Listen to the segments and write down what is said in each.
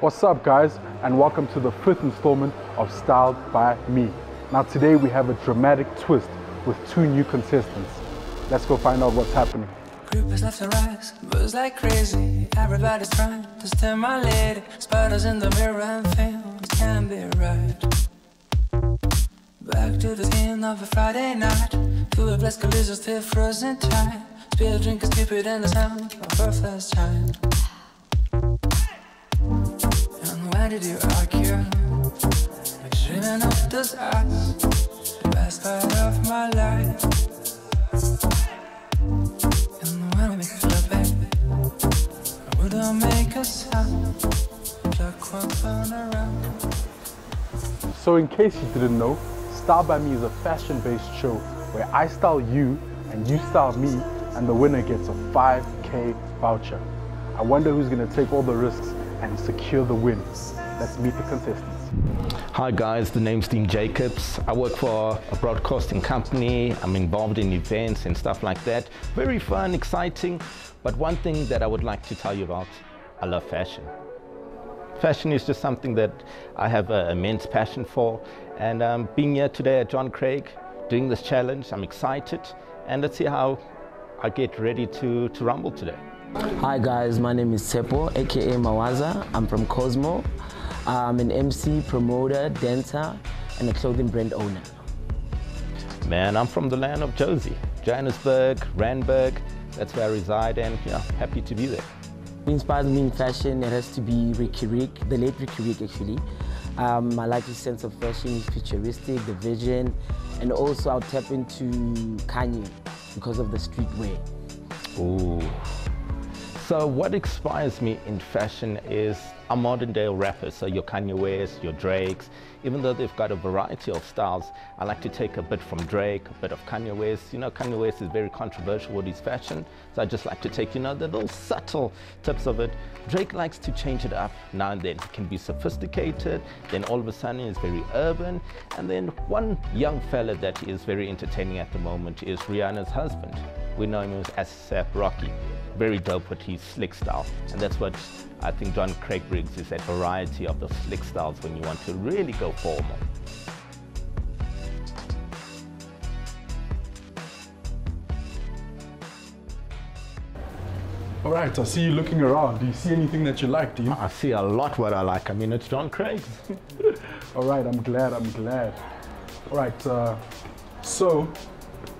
What's up guys, and welcome to the 5th installment of Styled By Me. Now today we have a dramatic twist with two new contestants. Let's go find out what's happening. Group is left to rise, moves like crazy. Everybody's trying to steal my lady. Spiders in the mirror and films can be right. Back to the scene of a Friday night. To a place collision still frozen tight. Spill drink is stupid and the sound of her first time. Why did you argue? Like dreaming of those eyes, the best part of my life. And when we feel baby, I wouldn't make a sound. Clock won't turn around. So in case you didn't know, Styled By Me is a fashion-based show where I style you and you style me, and the winner gets a 5K voucher. I wonder who's gonna take all the risks and secure the win. Let's meet the contestants. Hi guys, the name's Dean Jacobs. I work for a broadcasting company. I'm involved in events and stuff like that. Very fun, exciting. But one thing that I would like to tell you about, I love fashion. Fashion is just something that I have an immense passion for. And being here today at John Craig, doing this challenge, I'm excited. And let's see how I get ready to rumble today. Hi guys, my name is Tshepo, aka Mawaza. I'm from Cosmo. I'm an MC, promoter, dancer, and a clothing brand owner. Man, I'm from the land of Josie, Johannesburg, Randburg. That's where I reside, and yeah, happy to be there. What inspires me in fashion, it has to be Ricky Rick, the late Ricky Rick actually. I like his sense of fashion, his futuristic, the vision, and also I'll tap into Kanye because of the streetwear. Ooh. So what inspires me in fashion is a modern day rapper. So your Kanye West, your Drakes, even though they've got a variety of styles, I like to take a bit from Drake, a bit of Kanye West. You know, Kanye West is very controversial with his fashion. So I just like to take, you know, the little subtle tips of it. Drake likes to change it up now and then. He can be sophisticated, then all of a sudden he's very urban. And then one young fella that is very entertaining at the moment is Rihanna's husband. We know him as A$AP Rocky. Very dope with his slick style, and that's what I think John Craig brings, is that variety of the slick styles when you want to really go formal. All right, I see you looking around. Do you see anything that you like, Dean? I see a lot what I like. I mean, it's John Craig's. All right, I'm glad. All right, so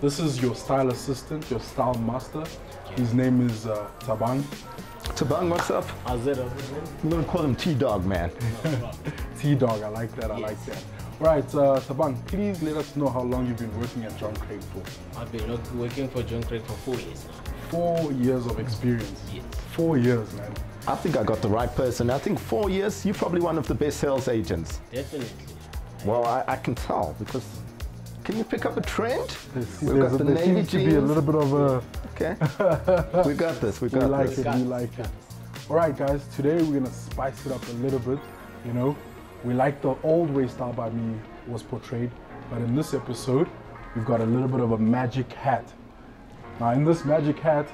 this is your style assistant, your style master. His name is Tabang. Tabang, what's up? I'm gonna call him T-Dog, man. T-Dog, I like that, yes. All right, Tabang, please let us know how long you've been working at John Craig for. I've been working for John Craig for 4 years now. 4 years of experience? Yes. 4 years, man. I think I got the right person. I think 4 years, you're probably one of the best sales agents. Definitely. Well, I can tell, because can you pick up a trend? Yes, we've got the navy jeans. There seems to be a little bit of a... Okay, we got this, we like it. All right guys, today we're gonna spice it up a little bit, you know. We like the old way Style By Me was portrayed, but in this episode, we've got a little bit of a magic hat. Now in this magic hat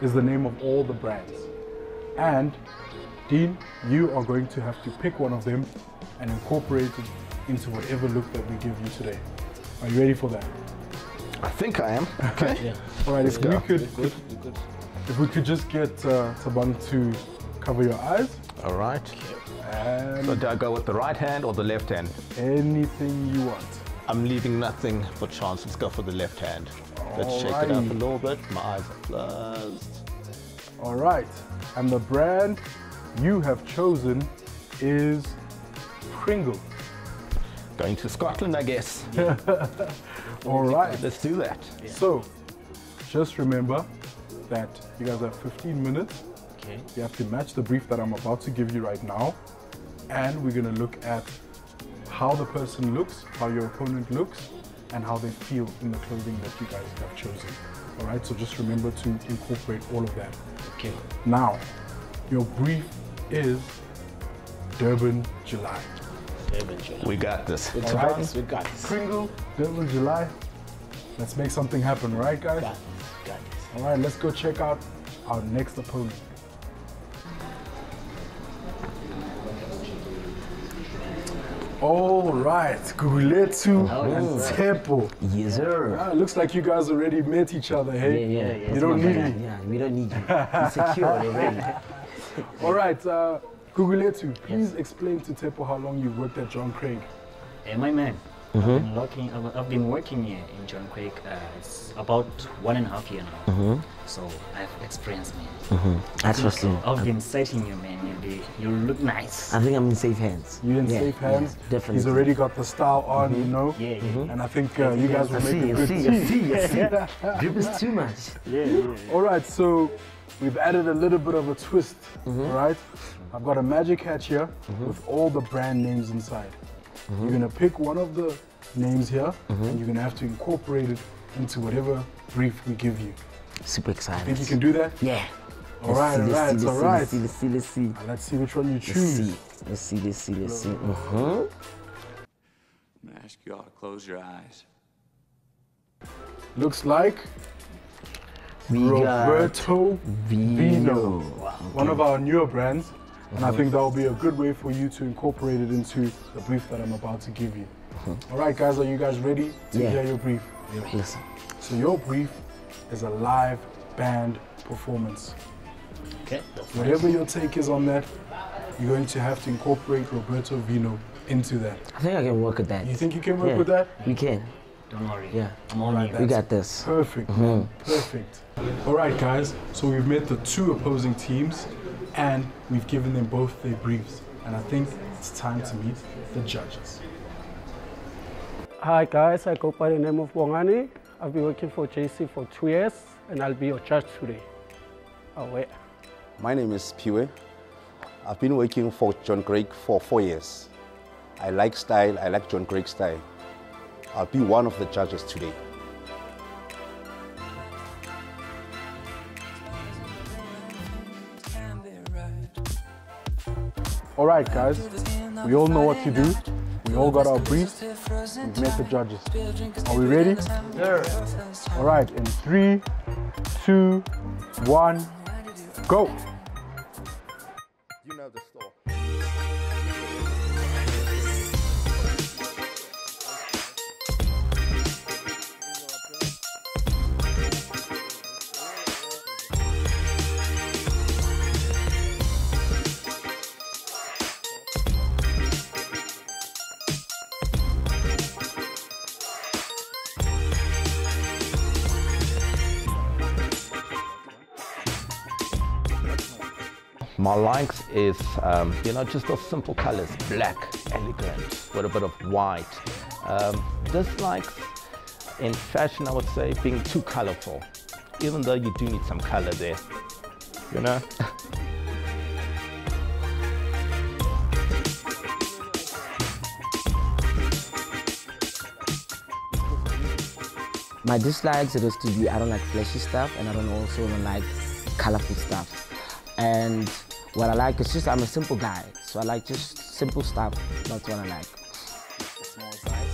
is the name of all the brands. And Dean, you are going to have to pick one of them and incorporate it into whatever look that we give you today. Are you ready for that? I think I am. Okay. Yeah. All right. Let's go. If we could just get Tabang to cover your eyes. All right. And so do I go with the right hand or the left hand? Anything you want. I'm leaving nothing for chance. Let's go for the left hand. Let's shake it up a little bit. My eyes are closed. All right. And the brand you have chosen is Pringle. Going to Scotland, I guess. Yeah. All right, let's do that. Yeah. So, just remember that you guys have 15 minutes. Okay. You have to match the brief that I'm about to give you right now. And we're gonna look at how the person looks, how your opponent looks, and how they feel in the clothing that you guys have chosen. All right, so just remember to incorporate all of that. Okay. Now, your brief is Durban July. We got this. Right. We got this. Pringle, Durban July. Let's make something happen, right, guys? Got this. All right, let's go check out our next opponent. All right, Gugulethu and Tshepo. Yes, sir. Ah, looks like you guys already met each other, hey? Yeah, yeah, yeah. You don't need me. Yeah, we don't need you. We're secure already. All right, Gugulethu, please explain to Tshepo how long you worked at John Craig. Hey, my man, I've been working here in John Craig it's about 1.5 years now. So I've experienced, man. That's what's cool. I've been sighting you, man. You look nice. I think I'm in safe hands. You're in safe hands? Yeah, definitely. He's already got the style on, you know? Yeah, yeah. And I think you guys will make it good. I see. Drip is too much. All right, so we've added a little bit of a twist, right? I've got a magic hat here with all the brand names inside. You're going to pick one of the names here and you're going to have to incorporate it into whatever brief we give you. Super excited. I think you can do that? Yeah. All right, all right, all right. Let's see. Let's see which one you choose. Let's see. I'm going to ask you all to close your eyes. Looks like we Roberto Vino. Wow. One of our newer brands. And I think that will be a good way for you to incorporate it into the brief that I'm about to give you. All right, guys, are you guys ready to hear your brief? Yes. So your brief is a live band performance. Okay. Whatever your take is on that, you're going to have to incorporate Roberto Vino into that. I think I can work with that. You think you can work with that? We can. Don't worry. Yeah. I'm all right. We got this. Perfect. Perfect. All right, guys. So we've met the two opposing teams. And we've given them both their briefs. And I think it's time to meet the judges. Hi guys, I go by the name of Bongani. I've been working for JC for 2 years and I'll be your judge today. My name is Piwe. I've been working for John Craig for 4 years. I like style, I like John Craig style. I'll be one of the judges today. All right, guys, we all know what to do. We all got our briefs. We've met the judges. Are we ready? Yes. All right, in 3, 2, 1, go. You know the score. My likes is, you know, just those simple colors, black, elegant, with a bit of white. Dislikes in fashion, I would say, being too colorful, even though you do need some color there, you know? My dislikes, it is to be, I don't like flashy stuff, and I don't also like colorful stuff. And what I like is just, I'm a simple guy, so I like just simple stuff, that's what I like. Small size.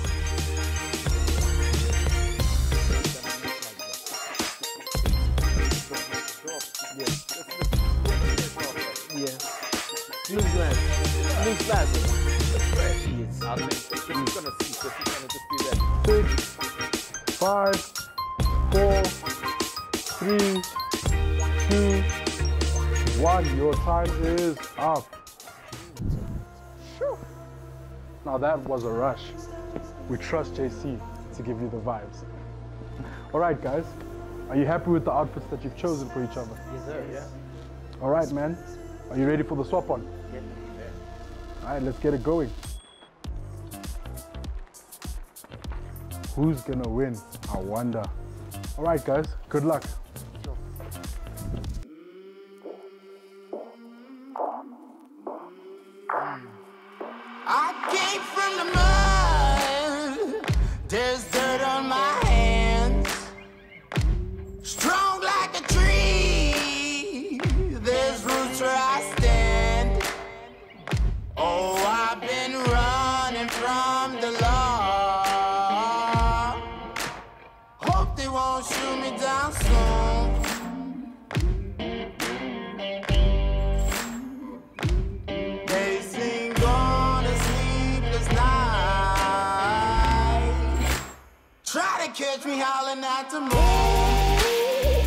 6, 5, 4, 3, 2, 1, your time is up. Sure. Now that was a rush. We trust JC to give you the vibes. All right, guys. Are you happy with the outfits that you've chosen for each other? Yes, sir. Yeah. All right, man. Are you ready for the swap on? Yeah. All right, let's get it going. Who's gonna win? I wonder. All right, guys. Good luck. They sing Catch me howling at the moon. Tryna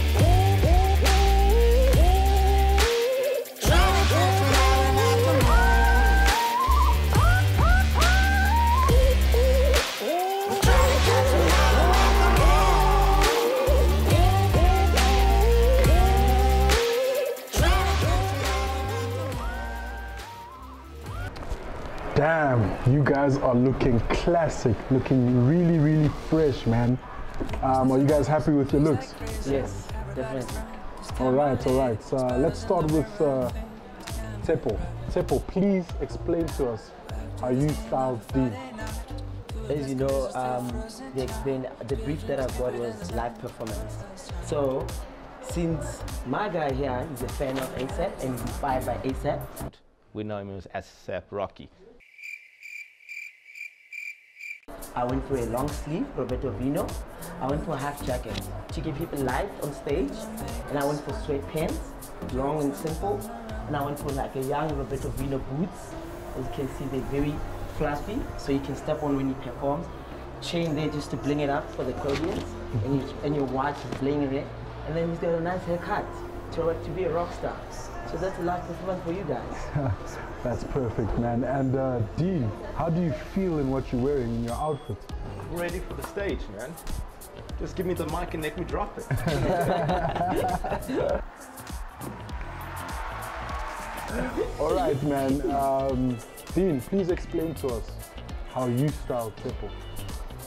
catch me howling at the moon. Tryna catch me howling at the moon. Tryna catch me howling at the moon. Damn, you guys are looking classic, looking really, really fresh, man. Are you guys happy with your looks? Yes, definitely. All right. So let's start with Tshepo. Tshepo, please explain to us how you styled Dean. As you know, the brief that I got was live performance. So since my guy here is a fan of A$AP and he's inspired by A$AP, we know him as A$AP Rocky. I went for a long sleeve, Roberto Vino. I went for a half jacket, cheeky people light on stage. And I went for sweatpants, long and simple. And I went for like a young Roberto Vino boots. As you can see, they're very fluffy, so you can step on when you perform. Chain there just to bling it up for the audience. And your watch is bling there. And then he's got a nice haircut to be a rock star. So that's the last performance for you guys. That's perfect, man. And Dean, how do you feel in what you're wearing in your outfit? I'm ready for the stage, man. Just give me the mic and let me drop it. All right, man. Dean, please explain to us how you style Tshepo.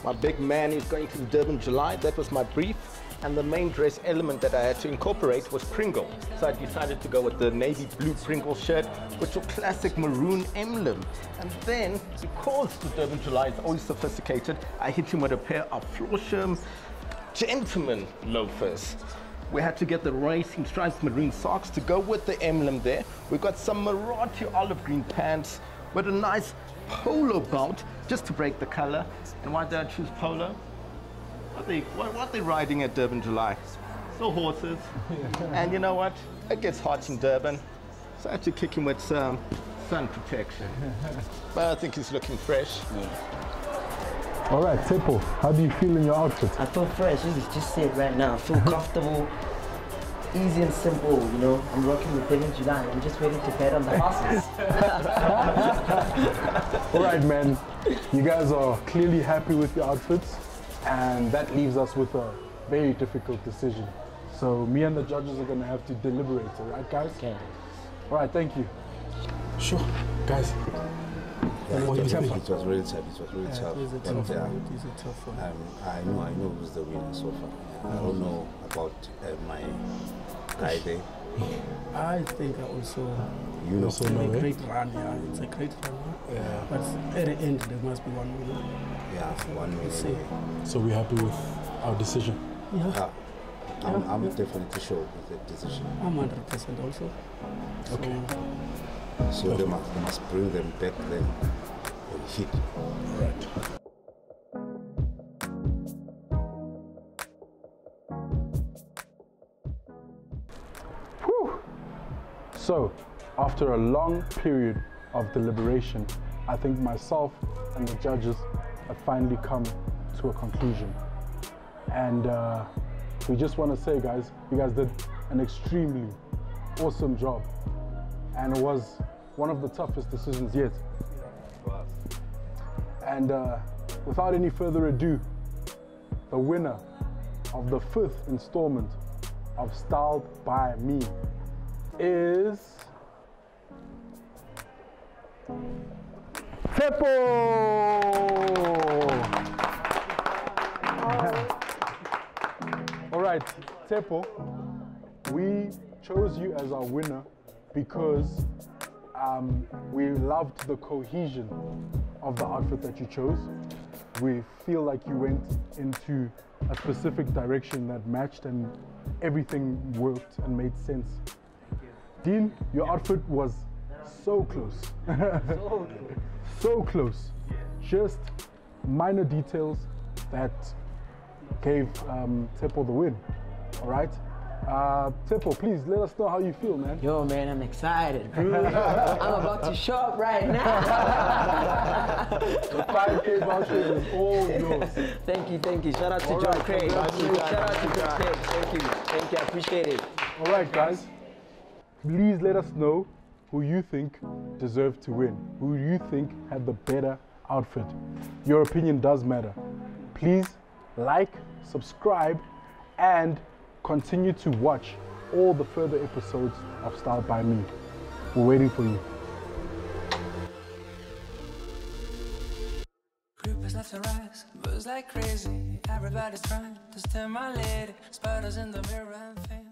My big man is going to Durban July. That was my brief. And the main dress element that I had to incorporate was Pringle. So I decided to go with the navy blue Pringle shirt with your classic maroon emblem. And then, because the Durban July is always sophisticated, I hit him with a pair of Florsheim gentleman loafers. We had to get the racing stripes maroon socks to go with the emblem there. We got some Marathi olive green pants with a nice polo belt just to break the color. And why did I choose polo? What are they riding at Durban July? So horses. And you know what? It gets hot in Durban, so I had to kick him with some sun protection. But I think he's looking fresh. Yeah. All right, Tshepo, how do you feel in your outfit? I feel fresh, as you just said right now. I feel comfortable, easy and simple, you know. I'm rocking with Durban July. I'm just waiting to bet on the horses. All right, man. You guys are clearly happy with your outfits. And that leaves us with a very difficult decision. So me and the judges are going to have to deliberate, all right, guys? Okay. All right, thank you. Sure, guys. Yeah, it was really tough. It was a tough one. I know who's the winner so far. I don't know about my guy there. I think I also... You know. It's a great run. Yeah. But at the end, there must be one winner. Yeah, one winner. So we're happy with our decision? Yeah. I'm definitely sure with the decision. I'm 100% also. Okay. So okay. They must bring them back then and hit. All right. Whew. So, after a long period of deliberation, I think myself and the judges have finally come to a conclusion. And we just want to say, guys, you guys did an extremely awesome job. And it was one of the toughest decisions yet. And without any further ado, the winner of the 5th installment of Styled By Me is... Tshepo! All right, Tshepo, we chose you as our winner because we loved the cohesion of the outfit that you chose. We feel like you went into a specific direction that matched and everything worked and made sense. Dean, your outfit was so close. So close. Just minor details that gave Tshepo the win. All right? Tshepo, please let us know how you feel, man. Yo, man, I'm excited, bro. I'm about to shop right now. The 5K voucher is all yours. Thank you. Shout out to John Craig. Shout out to John Craig. Thank you. I appreciate it. All right, guys. Please let us know who you think deserved to win, who you think had the better outfit. Your opinion does matter. Please like, subscribe, and continue to watch all the further episodes of Styled By Me. We're waiting for you. Groupers left to rise, moves like crazy. Everybody's trying to steal my lady. Spiders in the mirror and things.